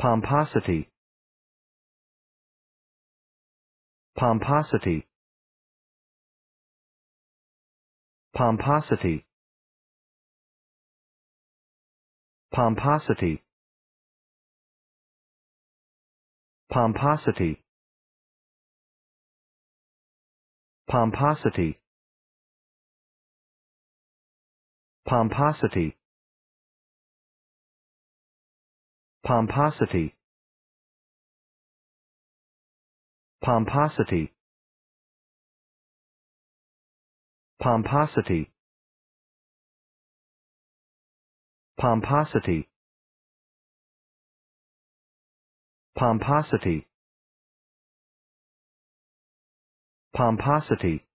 Pomposity. Pomposity. Pomposity. Pomposity. Pomposity. Pomposity. Pomposity. Pomposity. Pomposity. Pomposity. Pomposity. Pomposity. Pomposity.